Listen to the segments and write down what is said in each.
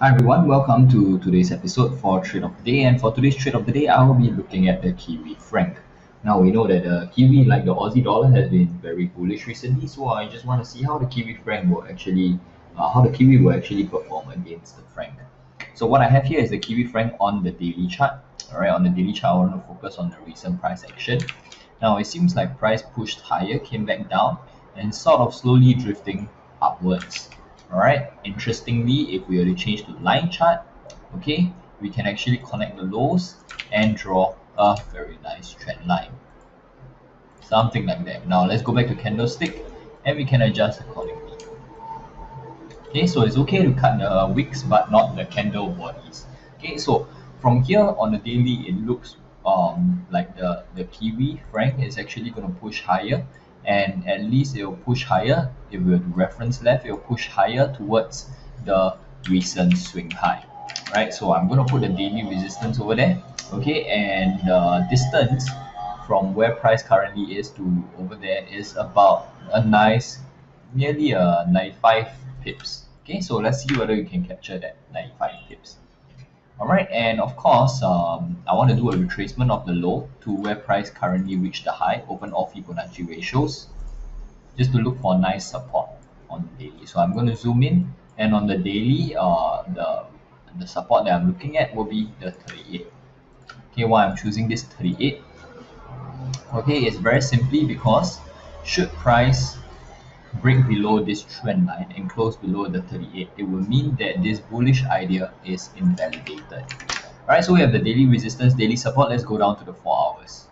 Hi everyone, welcome to today's episode for Trade of the Day. And for today's Trade of the Day, I will be looking at the Kiwi franc. Now we know that the Kiwi, like the Aussie dollar, has been very bullish recently. So I just want to see how the Kiwi franc will actually, perform against the franc. So what I have here is the Kiwi franc on the daily chart. Alright, on the daily chart, I want to focus on the recent price action. Now it seems like price pushed higher, came back down, and sort of slowly drifting upwards. Alright, interestingly, if we were to change to line chart, okay, we can actually connect the lows and draw a very nice trend line. Something like that. Now let's go back to candlestick and we can adjust accordingly. Okay, so it's okay to cut the wicks but not the candle bodies. Okay, so from here on the daily, it looks like the Kiwi franc is actually going to push higher. And at least it will push higher. If we were to reference left, it will push higher towards the recent swing high, right? So I'm going to put the daily resistance over there, okay? And the distance from where price currently is to over there is about a nice, nearly a 95 pips, okay? So let's see whether we can capture that 95 pips. All right, and of course, I want to do a retracement of the low to where price currently reached the high, open all Fibonacci ratios, just to look for nice support on the daily. So I'm going to zoom in, and on the daily, the support that I'm looking at will be the 38. Okay, why I'm choosing this 38? Okay, it's very simply because should price break below this trend line and close below the 38, it will mean that this bullish idea is invalidated. Alright, so we have the daily resistance, daily support. Let's go down to the 4 hours.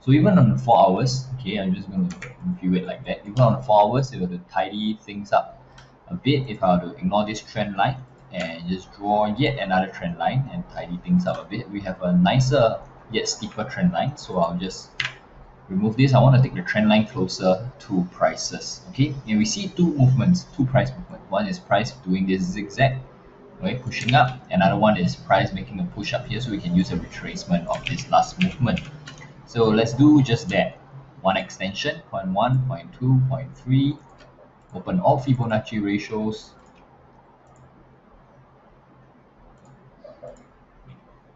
So even on the 4 hours, okay, I'm just going to view it like that. Even on the 4 hours, if I were to tidy things up a bit, if I were to ignore this trend line and just draw yet another trend line and tidy things up a bit, we have a nicer yet steeper trend line. So I'll just remove this. I want to take the trend line closer to prices, okay? And we see two price movements. One is price doing this zigzag, okay, pushing up. Another one is price making a push up here, so we can use a retracement of this last movement. So let's do just that. One extension, 0.1, 0.2, 0.3. Open all Fibonacci ratios.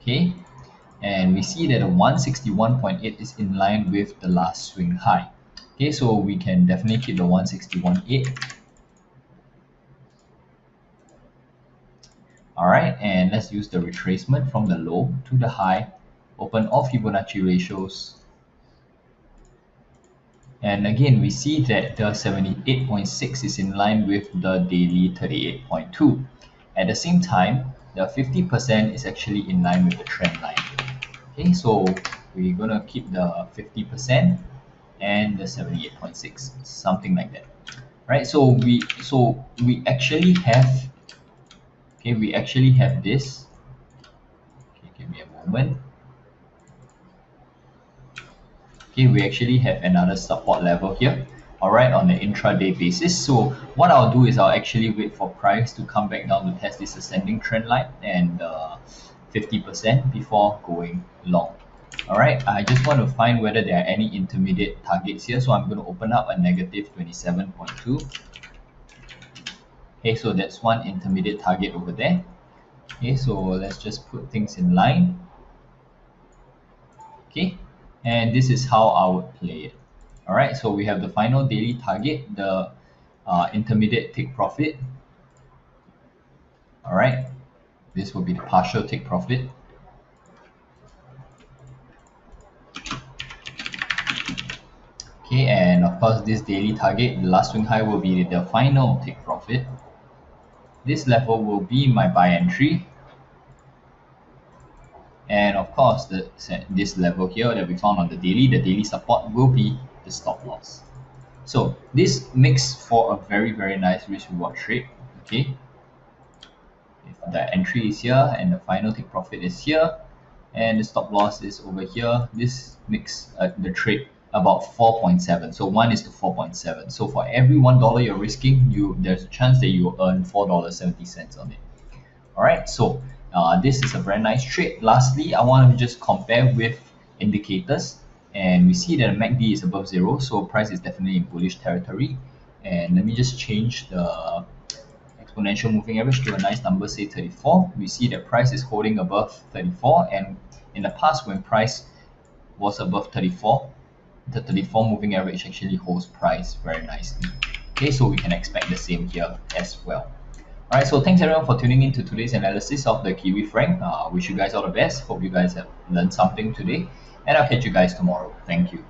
Okay. And we see that the 161.8 is in line with the last swing high. Okay, so we can definitely keep the 161.8. Alright, and let's use the retracement from the low to the high. Open all Fibonacci ratios. And again, we see that the 78.6 is in line with the daily 38.2. At the same time, the 50% is actually in line with the trend line. Okay, so we're going to keep the 50% and the 78.6, something like that, right? So we actually have, okay, we actually have this. Okay, give me a moment. Okay, we actually have another support level here, all right, on the intraday basis. So what I'll do is I'll actually wait for price to come back down to test this ascending trend line and 50% before going long. All right, I just want to find whether there are any intermediate targets here. So I'm going to open up a negative 27.2. Okay, so that's one intermediate target over there. Okay, so let's just put things in line. Okay, and this is how I would play it. All right, so we have the final daily target, the intermediate take profit. All right, this will be the partial take profit. Okay, and of course this daily target, the last swing high, will be the final take profit. This level will be my buy entry. And of course this level here that we found on the daily support will be the stop loss. So this makes for a very, very nice risk reward trade. Okay, if the entry is here and the final take profit is here and the stop loss is over here, this makes the trade about 4.7. so 1:4.7. so for every $1 you're risking, there's a chance that you earn $4.70 on it. All right, so this is a very nice trade. Lastly, I want to just compare with indicators, and we see that the MACD is above zero, so price is definitely in bullish territory. And let me just change the exponential moving average to a nice number, say 34, we see that price is holding above 34, and in the past when price was above 34, the 34 moving average actually holds price very nicely. Okay, so we can expect the same here as well. Alright, so thanks everyone for tuning in to today's analysis of the Kiwi franc. Wish you guys all the best. Hope you guys have learned something today, and I'll catch you guys tomorrow. Thank you.